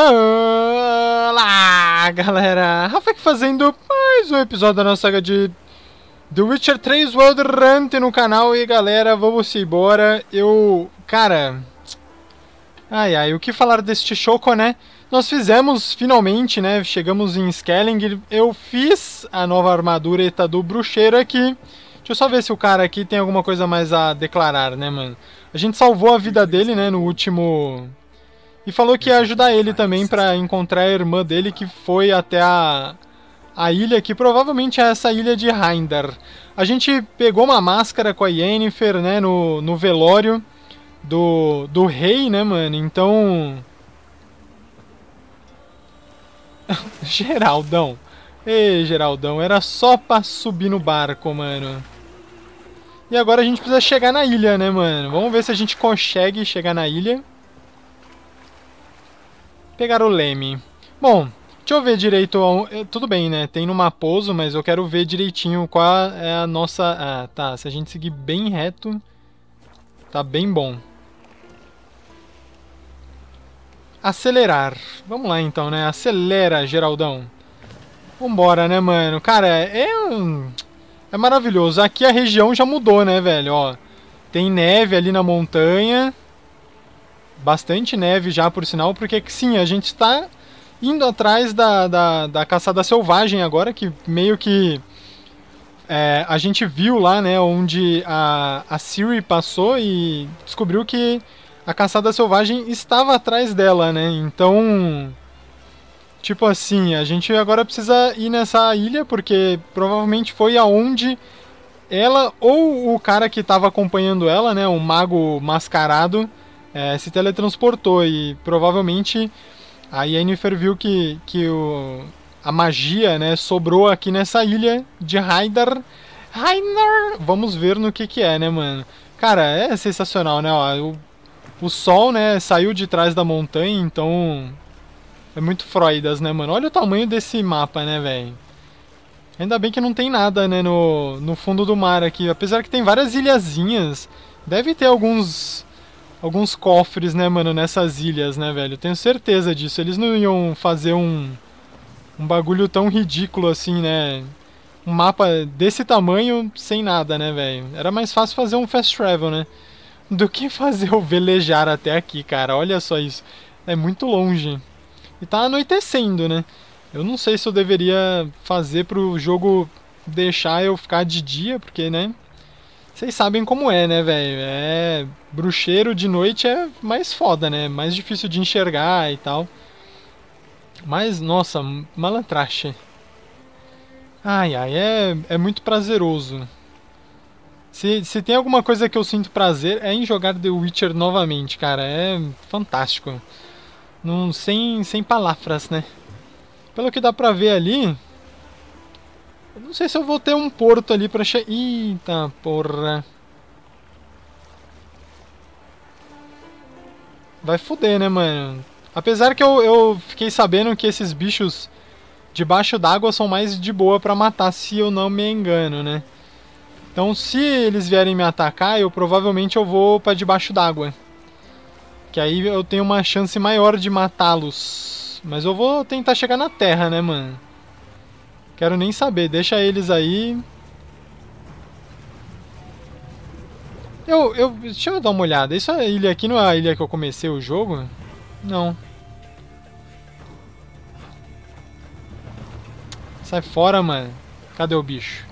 Olá, galera! Rafa aqui fazendo mais um episódio da nossa saga de The Witcher 3 Wild Hunt no canal. E galera, vamos embora. O que falar deste choco, né? Nós fizemos, finalmente, né? Chegamos em Skelling. Eu fiz a nova armadureta do bruxeiro aqui. Deixa eu só ver se o cara aqui tem alguma coisa mais a declarar, né, mano? A gente salvou a vida dele, né, no último... E falou que ia ajudar ele também pra encontrar a irmã dele, que foi até a ilha, que provavelmente é essa ilha de Heindar. A gente pegou uma máscara com a Yennefer, né, no velório do rei, né, mano? Então... Geraldão. Ei, Geraldão, era só pra subir no barco, mano. E agora a gente precisa chegar na ilha, né, mano? Vamos ver se a gente consegue chegar na ilha. Pegar o leme. Bom, deixa eu ver direito... Tudo bem, né? Tem no Maposo, mas eu quero ver direitinho qual é a nossa... Ah, tá. Se a gente seguir bem reto, tá bem bom. Acelerar. Vamos lá, então, né? Acelera, Geraldão. Vambora, né, mano? Cara, é maravilhoso. Aqui a região já mudou, né, velho? Ó, tem neve ali na montanha... Bastante neve já, por sinal, porque sim, a gente está indo atrás da Caçada Selvagem agora, que meio que a gente viu lá, né, onde a Ciri passou e descobriu que a Caçada Selvagem estava atrás dela, né, então, tipo assim, a gente agora precisa ir nessa ilha, porque provavelmente foi aonde ela ou o cara que estava acompanhando ela, né, o mago mascarado, se teletransportou e provavelmente a Yennefer viu que a magia, né, sobrou aqui nessa ilha de Heindar. Vamos ver no que é, né, mano? Cara, é sensacional, né? Ó, o sol, né, saiu de trás da montanha, então é muito Freudas, né, mano? Olha o tamanho desse mapa, né, velho? Ainda bem que não tem nada, né, no fundo do mar aqui. Apesar que tem várias ilhazinhas, deve ter alguns cofres, né, mano, nessas ilhas, né, velho? Tenho certeza disso. Eles não iam fazer um bagulho tão ridículo assim, né? Um mapa desse tamanho sem nada, né, velho? Era mais fácil fazer um fast travel, né? Do que fazer o velejar até aqui, cara. Olha só isso. É muito longe. E tá anoitecendo, né? Eu não sei se eu deveria fazer pro jogo deixar eu ficar de dia, porque, né... Vocês sabem como é, né, velho? Bruxeiro de noite é mais foda, né? Mais difícil de enxergar e tal. Mas, nossa, malantrache. É muito prazeroso. Se tem alguma coisa que eu sinto prazer, é em jogar The Witcher novamente, cara. É fantástico. Sem palavras, né? Pelo que dá pra ver ali... Não sei se eu vou ter um porto ali pra chegar... Eita porra. Vai foder, né, mano? Apesar que eu fiquei sabendo que esses bichos debaixo d'água são mais de boa pra matar, se eu não me engano, né? Então se eles vierem me atacar, provavelmente eu vou pra debaixo d'água. Que aí eu tenho uma chance maior de matá-los. Mas eu vou tentar chegar na terra, né, mano? Quero nem saber, deixa eles aí. Deixa eu dar uma olhada. Isso é a ilha aqui, não é a ilha que eu comecei o jogo? Não. Sai fora, mano. Cadê o bicho?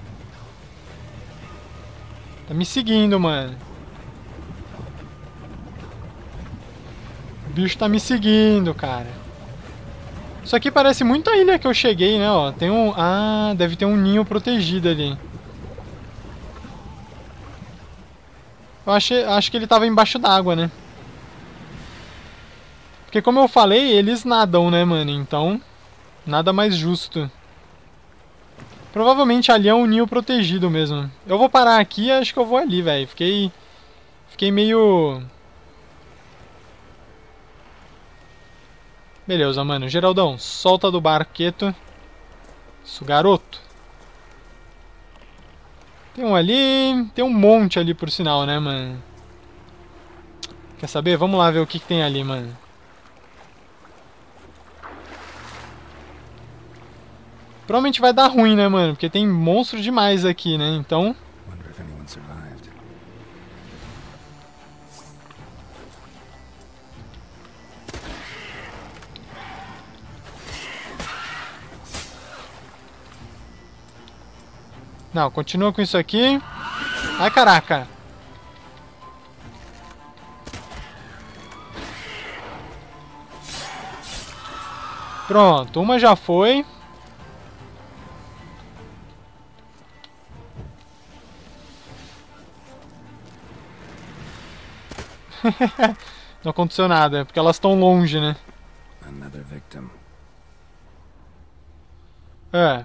Tá me seguindo, mano. O bicho tá me seguindo, cara. Isso aqui parece muito a ilha que eu cheguei, né, ó. Tem um... deve ter um ninho protegido ali. Eu acho que ele tava embaixo d'água, né? Porque como eu falei, eles nadam, né, mano? Então, nada mais justo. Provavelmente ali é um ninho protegido mesmo. Eu vou parar aqui e acho que eu vou ali, velho. Fiquei meio... Beleza, mano. Geraldão, solta do barqueto. Isso, garoto. Tem um ali. Tem um monte ali, por sinal, né, mano? Quer saber? Vamos lá ver o que tem ali, mano. Provavelmente vai dar ruim, né, mano? Porque tem monstro demais aqui, né? Então... Não, continua com isso aqui. Ai, caraca. Pronto, uma já foi. Não aconteceu nada, porque elas estão longe, né? É.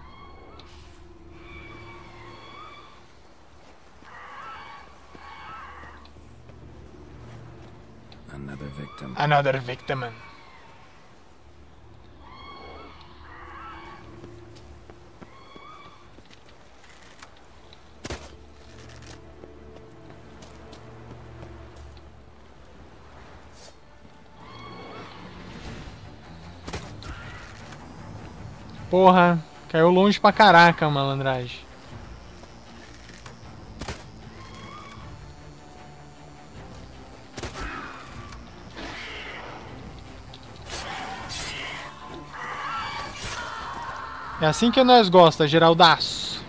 Another victim. Porra, caiu longe pra caraca, malandragem. É assim que nós gosta, Geraldaço.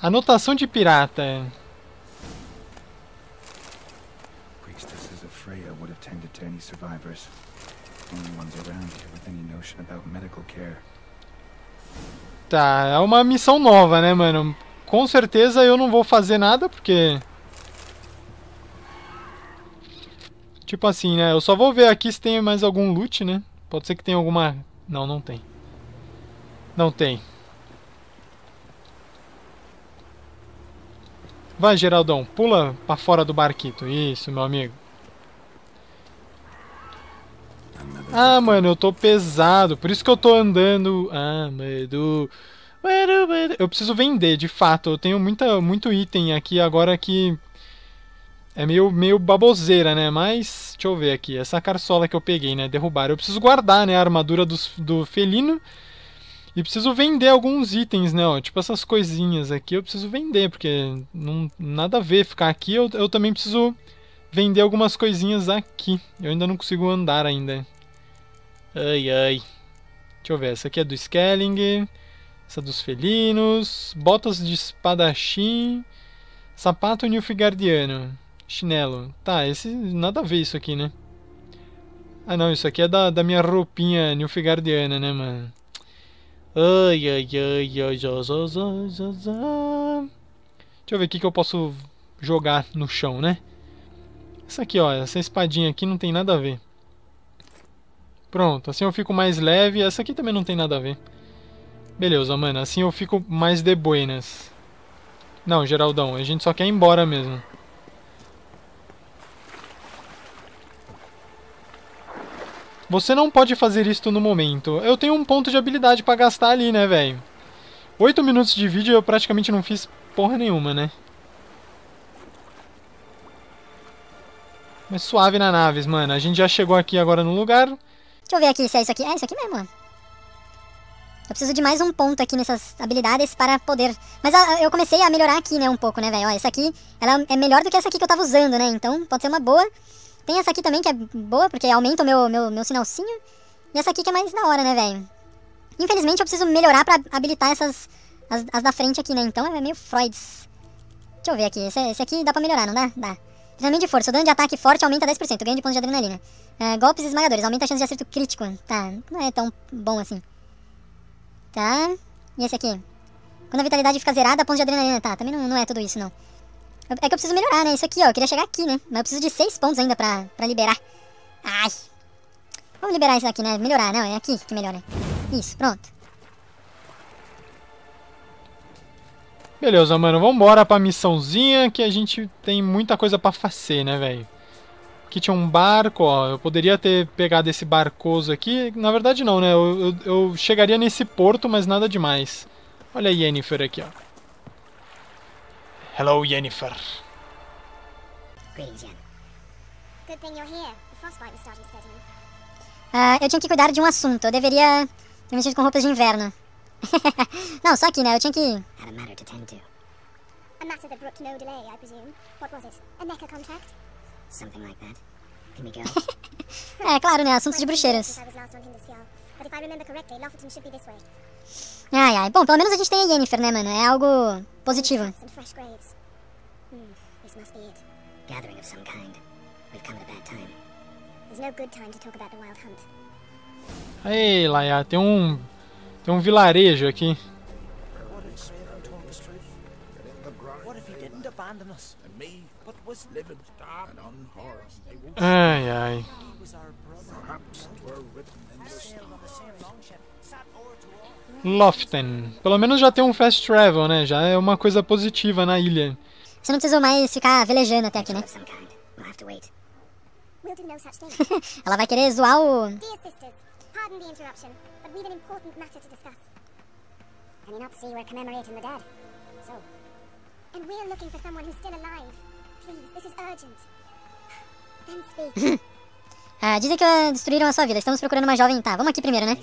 Anotação de pirata. Priestesses of Freya would have tended to any survivors. Only ones around here with any notion about medical care. Tá, é uma missão nova, né, mano? Com certeza eu não vou fazer nada porque... Tipo assim, né? Eu só vou ver aqui se tem mais algum loot, né? Pode ser que tenha alguma... Não, não tem. Não tem. Vai, Geraldão. Pula pra fora do barquito. Isso, meu amigo. Ah, mano, eu tô pesado. Por isso que eu tô andando... Ah, medo... Eu preciso vender, de fato. Eu tenho muito item aqui agora que... É meio baboseira, né? Mas, deixa eu ver aqui. Essa carçola que eu peguei, né? Derrubaram. Eu preciso guardar, né? A armadura do felino. E preciso vender alguns itens, né? Ó, tipo essas coisinhas aqui eu preciso vender. Porque não, nada a ver ficar aqui. Eu também preciso vender algumas coisinhas aqui. Eu ainda não consigo andar ainda. Ai, ai. Deixa eu ver. Essa aqui é do Skelling. Essa dos felinos. Botas de espadachim. Sapato nilfgaardiano. Chinelo. Tá, esse... Nada a ver isso aqui, né? Ah, não. Isso aqui é da minha roupinha nilfgaardiana, né, mano? Ai, ai, ai, ai, deixa eu ver o que eu posso jogar no chão, né? Isso aqui, ó. Essa espadinha aqui não tem nada a ver. Pronto. Assim eu fico mais leve. Essa aqui também não tem nada a ver. Beleza, mano. Assim eu fico mais de buenas. Não, Geraldão. A gente só quer ir embora mesmo. Você não pode fazer isto no momento. Eu tenho um ponto de habilidade pra gastar ali, né, velho? 8 minutos de vídeo e eu praticamente não fiz porra nenhuma, né? Mas suave na naves, mano. A gente já chegou aqui agora no lugar. Deixa eu ver aqui se é isso aqui. É isso aqui mesmo, mano. Eu preciso de mais um ponto aqui nessas habilidades para poder... Mas eu comecei a melhorar aqui, né, um pouco, né, velho? Essa aqui, ela é melhor do que essa aqui que eu tava usando, né? Então, pode ser uma boa... Tem essa aqui também que é boa, porque aumenta o meu sinalzinho. E essa aqui que é mais da hora, né, velho? Infelizmente eu preciso melhorar pra habilitar essas... As da frente aqui, né? Então é meio Freuds. Deixa eu ver aqui. Esse aqui dá pra melhorar, não dá? Dá. Treinamento de força. O dano de ataque forte aumenta 10%. Ganho de pontos de adrenalina. Golpes esmagadores. Aumenta a chance de acerto crítico. Tá. Não é tão bom assim. Tá. E esse aqui? Quando a vitalidade fica zerada, pontos de adrenalina. Tá. Também não é tudo isso, não. É que eu preciso melhorar, né? Isso aqui, ó. Eu queria chegar aqui, né? Mas eu preciso de 6 pontos ainda pra liberar. Ai. Vamos liberar isso daqui, né? Melhorar, não. É aqui que melhora. Isso, pronto. Beleza, mano. Vambora pra missãozinha que a gente tem muita coisa pra fazer, né, velho? Aqui tinha um barco, ó. Eu poderia ter pegado esse barcoso aqui. Na verdade, não, né? Eu chegaria nesse porto, mas nada demais. Olha a Yennefer aqui, ó. Hello, Yennefer. Eu tinha que cuidar de um assunto. Eu deveria Me vestido com roupas de inverno. Não, só aqui, né? Eu tinha que... É, claro, né? Assuntos de bruxeiras. Ai, ai. Bom, pelo menos a gente tem a Yennefer, né, mano? É algo positivo. Aí, Laia, tem um vilarejo aqui. Ai, ai. Loften. Pelo menos já tem um fast travel, né? Já é uma coisa positiva na ilha. Você não precisou mais ficar velejando até aqui, né? Ela vai querer zoar o... Ah, dizem que destruíram a sua vida. Estamos procurando uma jovem. Tá, vamos aqui primeiro, né?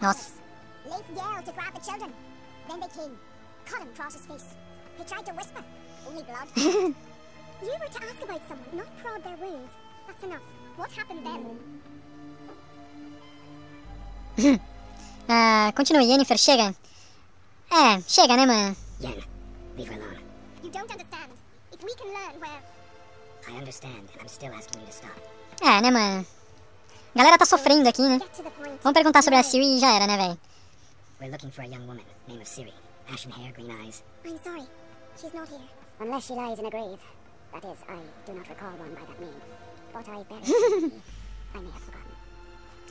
Nossa. Continue, Yennefer, chega. É, chega, né, mano? É, né, mano? A galera tá sofrendo aqui, né? Vamos perguntar sobre a Ciri e já era, né, velho?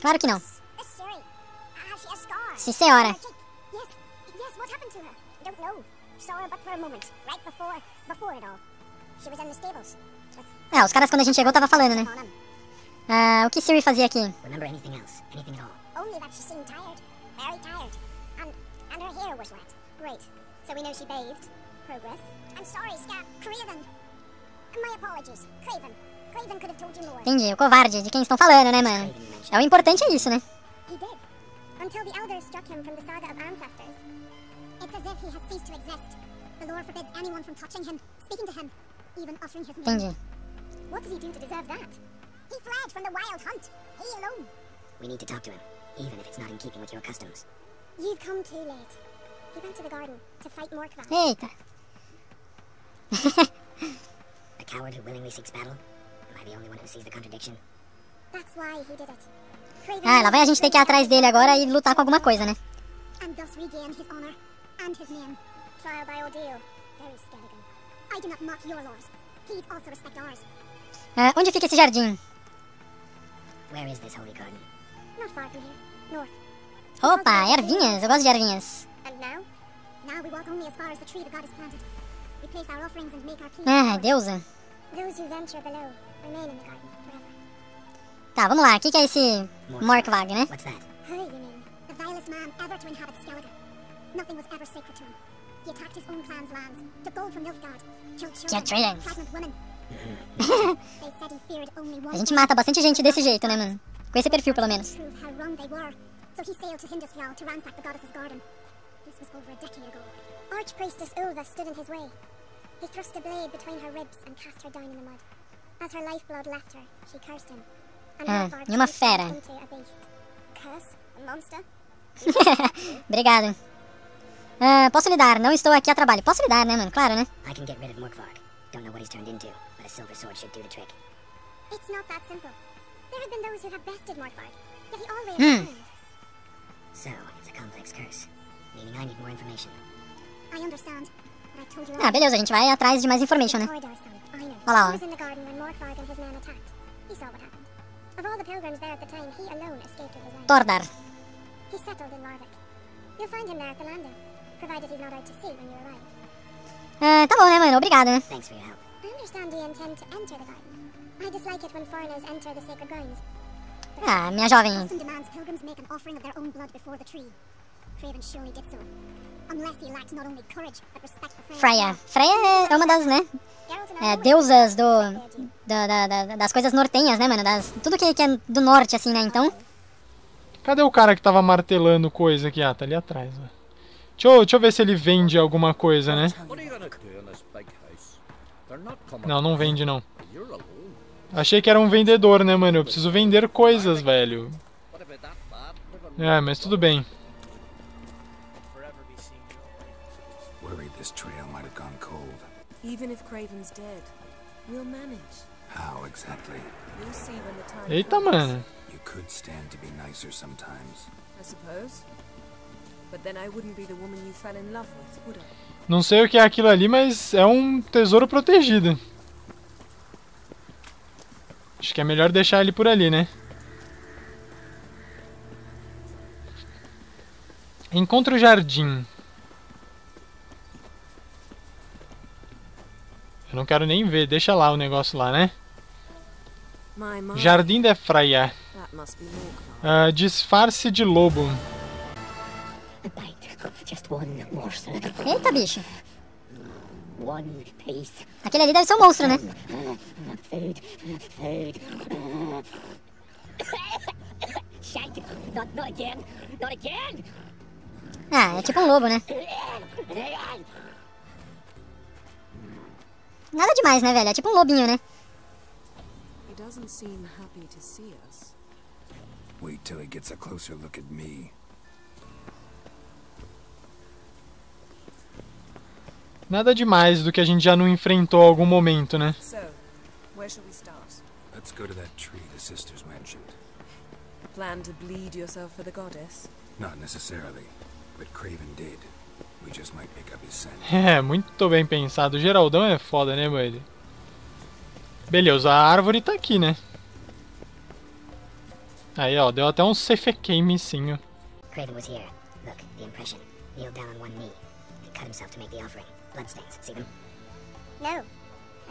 Claro que não. Sim, senhora. É, os caras quando a gente chegou tava falando, né? Ah, o que Ciri fazia aqui? Entendi, o covarde de quem estão falando, né, mano? É, o importante é isso, né? Until the elders struck him from the saga of ancestors. It's as if he has ceased to exist. The lore forbids anyone from touching him, speaking to him, even offering his name. What did he do to deserve that? He fled from the wild hunt, he alone. We need to talk to him, even if it's not in keeping with your customs. You've come too late. He went to the garden to fight Morkvarg. Eita. A coward who willingly seeks battle? Am I the only one who sees the contradiction? That's why he did it. Ah, lá vai a gente ter que ir atrás dele agora e lutar com alguma coisa, né? Ah, onde fica esse jardim? Opa, ervinhas, eu gosto de ervinhas. Ah, deusa. Tá, vamos lá, o que é esse Morkvarg, né? A gente mata bastante gente desse jeito, né, mano? Com esse perfil, pelo menos. E uma fera. Obrigado. Posso lidar, não estou aqui a trabalho. Posso lidar, né, mano? Claro, né? Ah, beleza, a gente vai atrás de mais information, né? Olha lá, ó. Tordar. Tá bom, né, mano? Obrigado, né? Ah, minha jovem. Freya. Freya é uma das, né? Deusas das coisas nortenhas, né, mano? Tudo que é do norte, assim, né? Então. Cadê o cara que tava martelando coisa aqui? Ah, tá ali atrás, né? Deixa eu ver se ele vende alguma coisa, né? Não, não vende, não. Achei que era um vendedor, né, mano? Eu preciso vender coisas, velho. É, mas tudo bem. Eita, mano. Não sei o que é aquilo ali, mas é um tesouro protegido. Acho que é melhor deixar ele por ali, né? Encontre o jardim. Eu não quero nem ver, deixa lá o negócio lá, né? Jardim de Freya. Disfarce de lobo. Eita, bicho. Aquele ali deve ser um monstro, né? Ah, é tipo um lobo, né? Nada demais, né, velho? É tipo um lobinho, né? Wait till he gets a closer look at me. Nada demais do que a gente já não enfrentou em algum momento, né? É, muito bem pensado. O Geraldão é foda, né, mano? Beleza, a árvore tá aqui, né? Aí, ó, deu até um CFK missinho. Craven was here. Look, the impression. Kneel down on one knee and cut himself to make the offering. Bloodstains, see them? No.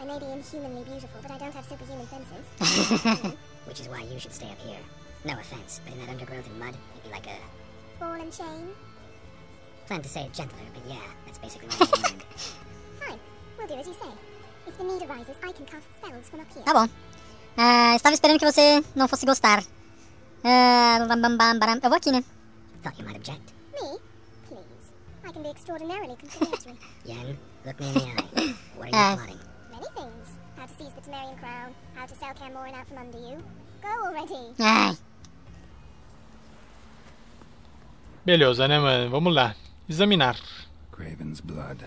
I may be inhumanly beautiful, but I don't have superhuman senses. Which is why you should stay up here. No offense, but in that undergrowth and mud, you'd be like a ball and chain. Planned to say it gentler, but yeah, that's basically what I had in mind. Fine, we'll do as you say. If the need arises, I can cast spells from up here. Tá bom. Estava esperando que você não fosse gostar. Eu vou aqui, né? Thought you might object. Me? I can be extraordinarily conciliatory. Yen, look me in the eye. What are you plotting? Many things. How to seize the Temerian crown, how to sell Camorin out from under you. Go already. Ai. Beleza, né, mano? Vamos lá. Examinar. Craven's blood,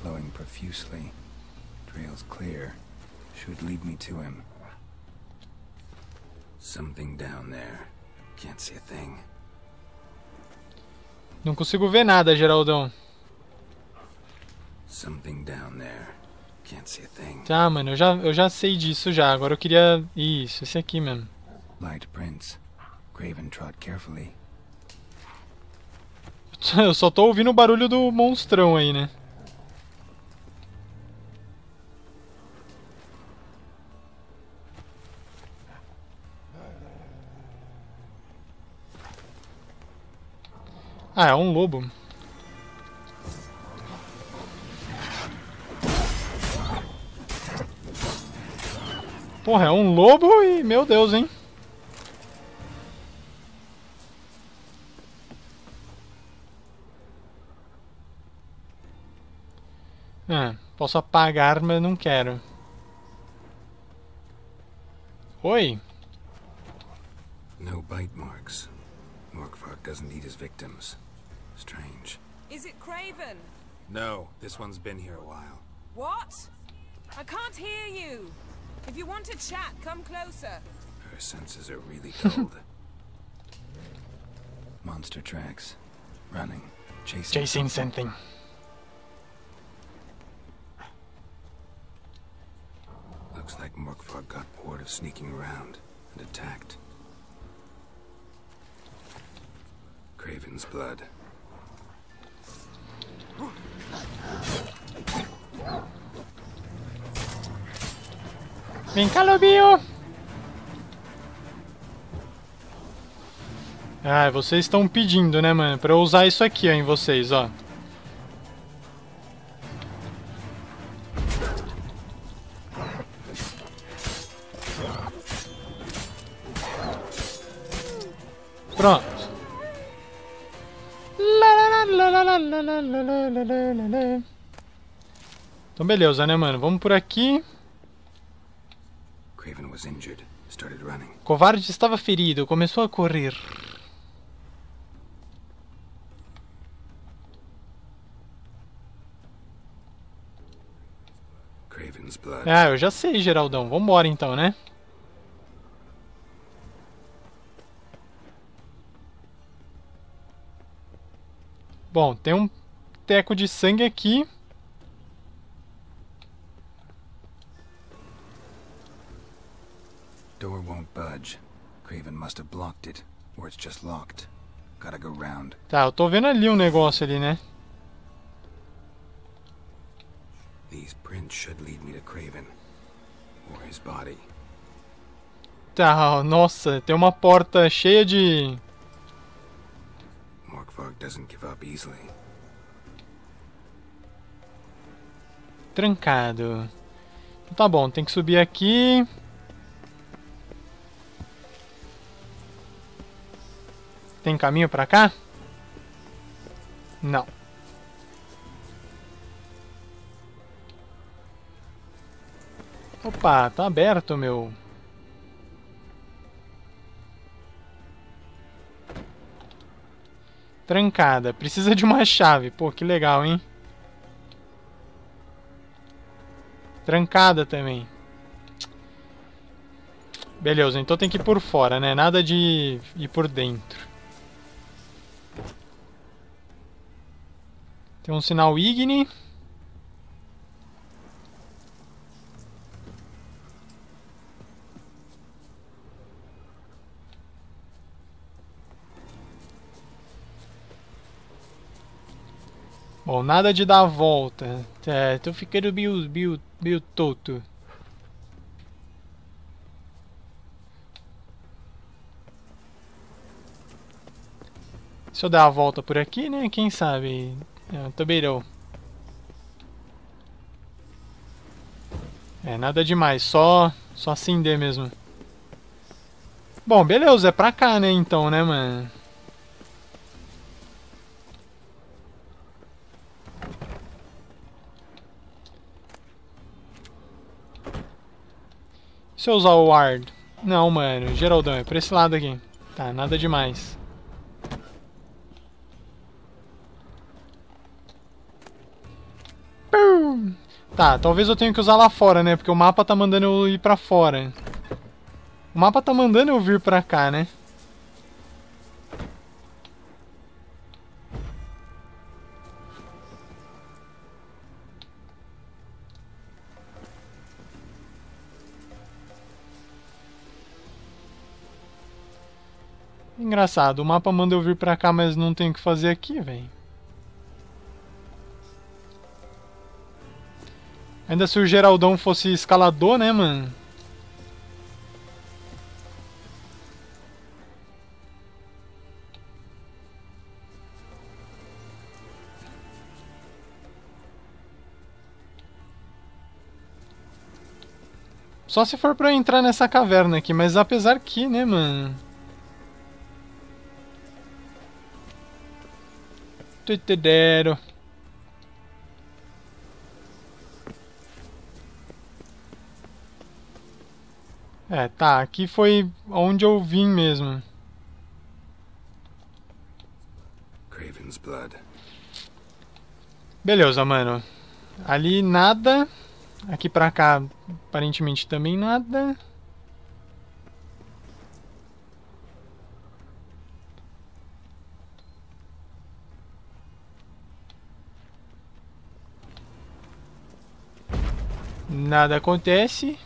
flowing profusely. Trails clear. Should lead me to him. Something down there. Can't see a thing. Não consigo ver nada, Geraldão. Tá, mano, eu já sei disso já. Agora eu queria... Isso, esse aqui mesmo. Eu só tô ouvindo o barulho do monstrão aí, né? Ah, é um lobo. Porra, é um lobo e... Meu Deus, hein? Ah, posso apagar, mas não quero. Oi? No bite marks. Morkvarg doesn't eat his victims. Strange. Is it Craven? No, this one's been here a while. What? I can't hear you. If you want to chat, come closer. Her senses are really cold. Monster tracks. Running. Chasing something. Looks like Morkvarg got bored of sneaking around and attacked. Craven's blood. Vem cá, lobinho! Ah, vocês estão pedindo, né, mano? Pra eu usar isso aqui, ó, em vocês, ó. Pronto. Então beleza, né, mano? Vamos por aqui. Covarde estava ferido, começou a correr. Ah, eu já sei, Geraldão. Vambora então, né? Bom, tem um teco de sangue aqui. Door won't budge. Craven must have blocked it, or it's just locked. Gotta go round. Tá, eu tô vendo ali um negócio ali, né? These prints should lead me to Craven or his body. Tá, nossa, tem uma porta cheia de... Morkvarg doesn't give up easily. Trancado. Tá bom, tem que subir aqui. Tem caminho pra cá? Não. Opa, tá aberto, meu. Trancada. Precisa de uma chave. Pô, que legal, hein? Trancada também. Beleza, então tem que ir por fora, né? Nada de ir por dentro. Tem um sinal Igni. Bom, nada de dar a volta. É, tô ficando meio toto. Se eu dar a volta por aqui, né? Quem sabe... Também não. É, nada demais, só acender mesmo. Bom, beleza, é pra cá, né, então, né, mano? Se eu usar o ward... Não, mano, Geraldão, é pra esse lado aqui. Tá, nada demais. Tá, talvez eu tenha que usar lá fora, né? Porque o mapa tá mandando eu ir pra fora. O mapa tá mandando eu vir pra cá, né? Engraçado, o mapa manda eu vir pra cá, mas não tem o que fazer aqui, velho. Ainda se o Geraldão fosse escalador, né, mano? Só se for pra eu entrar nessa caverna aqui, mas apesar que, né, mano? Tutedero. É, tá, aqui foi onde eu vim mesmo. Craven's blood. Beleza, mano. Ali nada. Aqui pra cá, aparentemente também nada. Nada acontece.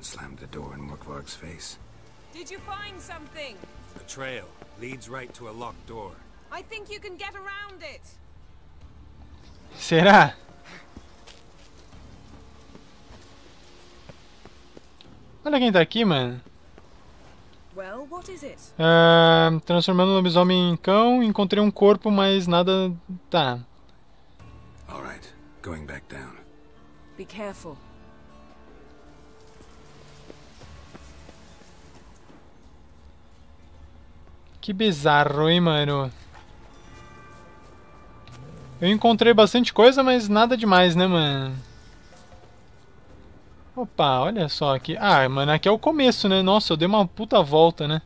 Slammed the door in Morkvarg's face. Did you find something? The trail leads right to a locked door. I think you can get around it. Será? Olha quem tá aqui, mano. Transformando o lobisomem em cão, encontrei um corpo, mas nada. Tá. Alright, going back down. Be careful. Que bizarro, hein, mano? Eu encontrei bastante coisa, mas nada demais, né, mano? Opa, olha só aqui. Ah, mano, aqui é o começo, né? Nossa, eu dei uma puta volta, né?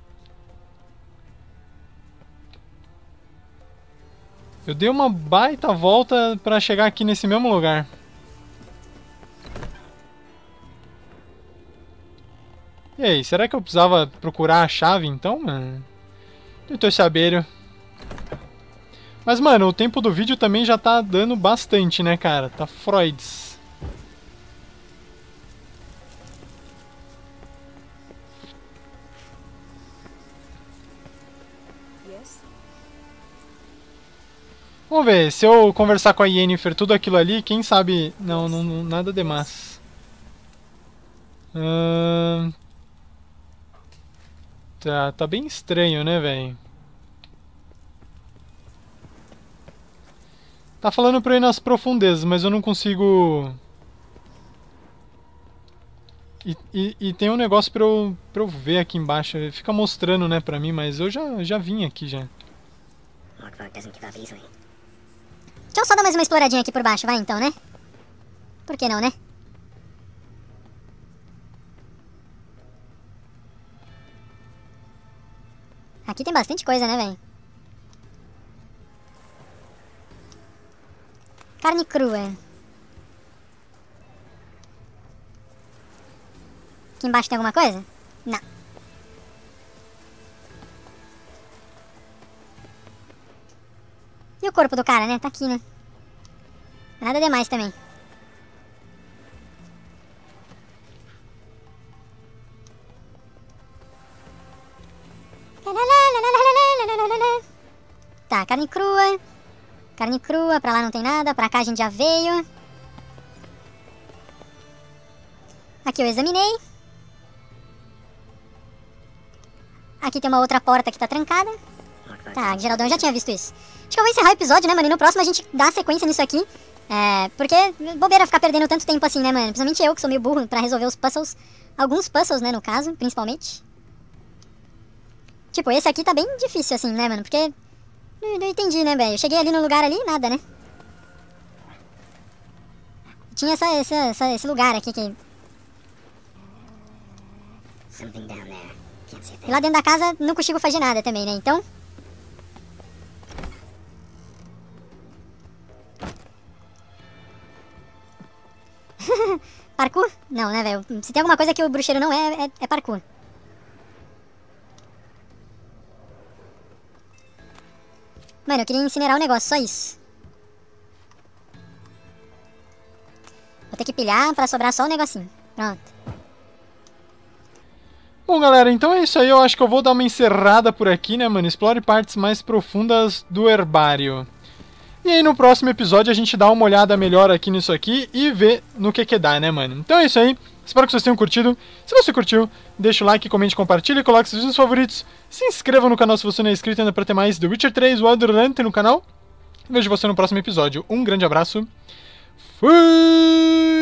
Eu dei uma baita volta pra chegar aqui nesse mesmo lugar. E aí, será que eu precisava procurar a chave, então, mano? Eu tô sabendo. Mas, mano, o tempo do vídeo também já tá dando bastante, né, cara? Tá Freuds. Vamos ver, se eu conversar com a Yennefer, tudo aquilo ali, quem sabe... Não, não, não, nada demais. Tá bem estranho, né, velho? Tá falando pra eu ir nas profundezas, mas eu não consigo... E tem um negócio pra eu ver aqui embaixo. Fica mostrando, né, pra mim, mas eu já vim aqui, já. Deixa eu só dar mais uma exploradinha aqui por baixo, vai então, né? Por que não, né? Aqui tem bastante coisa, né, velho? Carne crua. Aqui embaixo tem alguma coisa? Não. E o corpo do cara, né? Tá aqui, né? Nada demais também. Tá, carne crua. Carne crua, pra lá não tem nada, pra cá a gente já veio. Aqui eu examinei. Aqui tem uma outra porta que tá trancada. Tá, Geraldão, eu já tinha visto isso. Acho que eu vou encerrar o episódio, né, mano? E no próximo a gente dá sequência nisso aqui. Porque bobeira ficar perdendo tanto tempo assim, né, mano? Principalmente eu, que sou meio burro pra resolver os puzzles. Alguns puzzles, né, no caso, principalmente. Tipo, esse aqui tá bem difícil, assim, né, mano? Porque... Não entendi, né, velho? Eu cheguei ali no lugar ali e nada, né? Tinha esse lugar aqui que... E lá dentro da casa não consigo fazer nada também, né? Então... Parkour? Não, né, velho? Se tem alguma coisa que o bruxeiro não é, é parkour. Mano, eu queria incinerar um negócio, só isso. Vou ter que pilhar pra sobrar só um negocinho. Pronto. Bom, galera, então é isso aí. Eu acho que eu vou dar uma encerrada por aqui, né, mano? Explore partes mais profundas do herbário. E aí no próximo episódio a gente dá uma olhada melhor aqui nisso aqui e vê no que dá, né, mano? Então é isso aí. Espero que vocês tenham curtido. Se você curtiu, deixa o like, comente, compartilha, coloque seus vídeos favoritos. Se inscreva no canal se você não é inscrito ainda pra ter mais The Witcher 3 Wild Hunt no canal. Vejo você no próximo episódio. Um grande abraço. Fui!